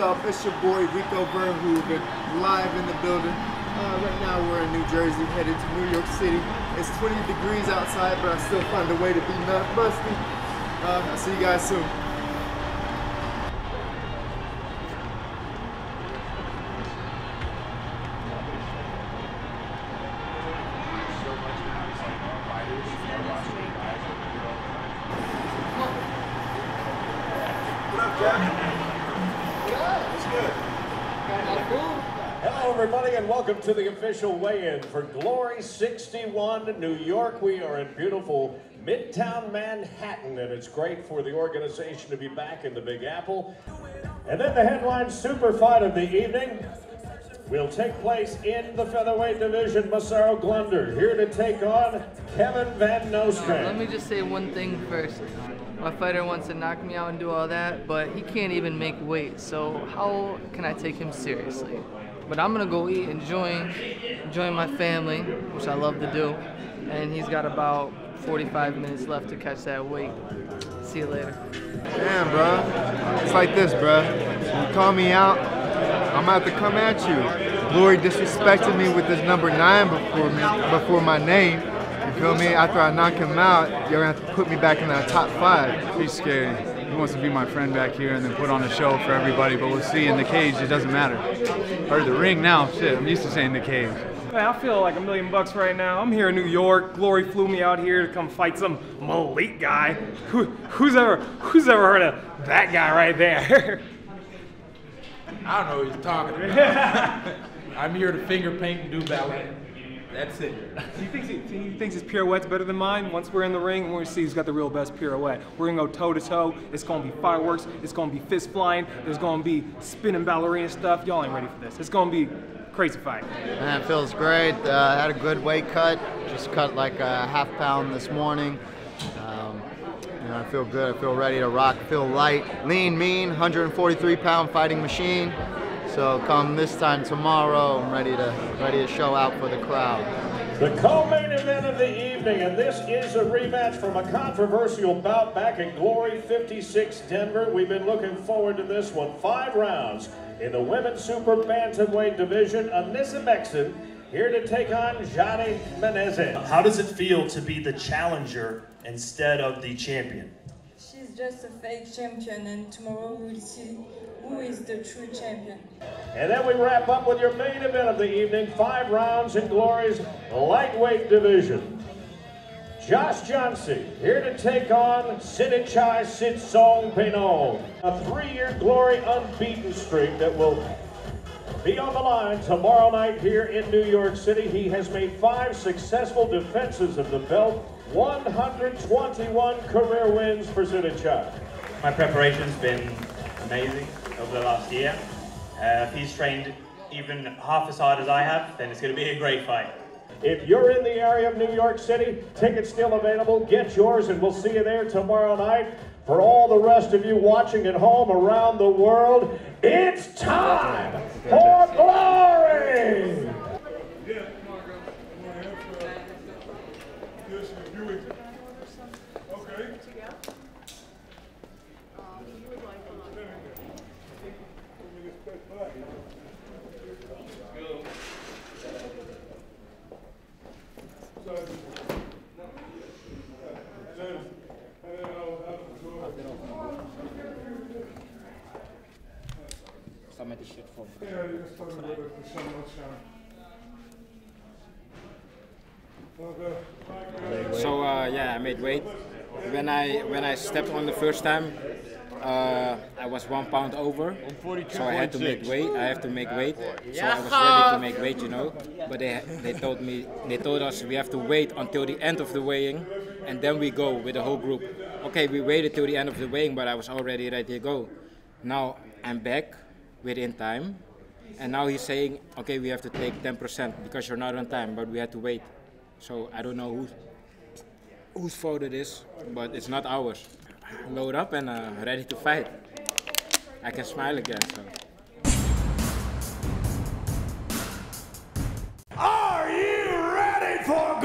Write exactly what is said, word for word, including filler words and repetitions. up? It's your boy Rico Burn, who's been live in the building. Uh, right now we're in New Jersey, headed to New York City. It's twenty degrees outside, but I still find a way to be not busty. Uh, I'll see you guys soon. Hello everybody and welcome to the official weigh-in for Glory sixty-one New York. We are in beautiful Midtown Manhattan and it's great for the organization to be back in the Big Apple. And then the headline super fight of the evening will take place in the featherweight division. Massaro Glunder here to take on Kevin Van Nostrand. Let me just say one thing first. My fighter wants to knock me out and do all that, but he can't even make weight, so how can I take him seriously? But I'm gonna go eat, enjoying, enjoying my family, which I love to do, and he's got about forty-five minutes left to catch that weight. See you later. Damn, bro. It's like this, bro. You call me out, I'm about to come at you. Glory disrespected me with this number nine before me, before my name. You feel me? After I knock him out, you're going to have to put me back in that top five. He's scary. He wants to be my friend back here and then put on a show for everybody, but we'll see in the cage, it doesn't matter. Or the ring now, shit, I'm used to saying the cage. Man, I feel like a million bucks right now. I'm here in New York. Glory flew me out here to come fight some Malik guy. Who, who's, ever, who's ever heard of that guy right there? I don't know what he's talking about. I'm here to finger paint and do ballet. That's it. He thinks, he, he thinks his pirouette's better than mine. Once we're in the ring, we're gonna see who's got the real best pirouette. We're gonna go toe to toe. It's gonna be fireworks. It's gonna be fist flying. There's gonna be spinning ballerina stuff. Y'all ain't ready for this. It's gonna be crazy fight. Man, it feels great. Uh, had a good weight cut. Just cut like a half pound this morning. Um, you know, I feel good. I feel ready to rock. I feel light, lean, mean, one forty-three pound fighting machine. So come this time tomorrow, I'm ready to, ready to show out for the crowd. The co-main event of the evening, and this is a rematch from a controversial bout back at Glory fifty-six Denver. We've been looking forward to this one. Five rounds in the women's super bantamweight division. Anissa Bexin here to take on Gianni Menezes. How does it feel to be the challenger instead of the champion? She's just a fake champion, and tomorrow we'll see who is the true champion. And then we wrap up with your main event of the evening, five rounds in Glory's lightweight division. Josh Johnson, here to take on Sinchai Sitsong Penong. A three-year Glory unbeaten streak that will be on the line tomorrow night here in New York City. He has made five successful defenses of the belt, one hundred twenty-one career wins for Zunichuk. My preparation's been amazing over the last year. Uh, if he's trained even half as hard as I have, then it's going to be a great fight. If you're in the area of New York City, tickets still available. Get yours and we'll see you there tomorrow night. For all the rest of you watching at home around the world, it's time for Glory! Some of the shit for yeah, you just talking about it for so much time. So uh, yeah, I made weight. When I when I stepped on the first time, uh, I was one pound over, so I had to make weight. I have to make weight, so I was ready to make weight, you know. But they they told me they told us we have to wait until the end of the weighing, and then we go with the whole group. Okay, we waited till the end of the weighing, but I was already ready to go. Now I'm back within time, and now he's saying, okay, we have to take ten percent because you're not on time, but we had to wait. So I don't know who, whose fault it is, but it's not ours. Load up and uh, ready to fight. I can smile again. So. Are you ready for